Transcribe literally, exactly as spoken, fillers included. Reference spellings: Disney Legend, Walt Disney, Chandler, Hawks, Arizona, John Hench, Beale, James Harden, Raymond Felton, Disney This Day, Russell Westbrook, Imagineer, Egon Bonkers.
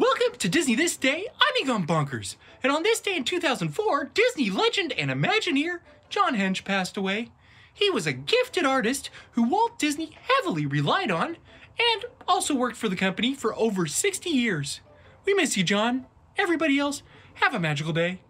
Welcome to Disney This Day, I'm Egon Bonkers, and on this day in two thousand four, Disney legend and Imagineer John Hench passed away. He was a gifted artist who Walt Disney heavily relied on, and also worked for the company for over sixty years. We miss you, John. Everybody else, have a magical day.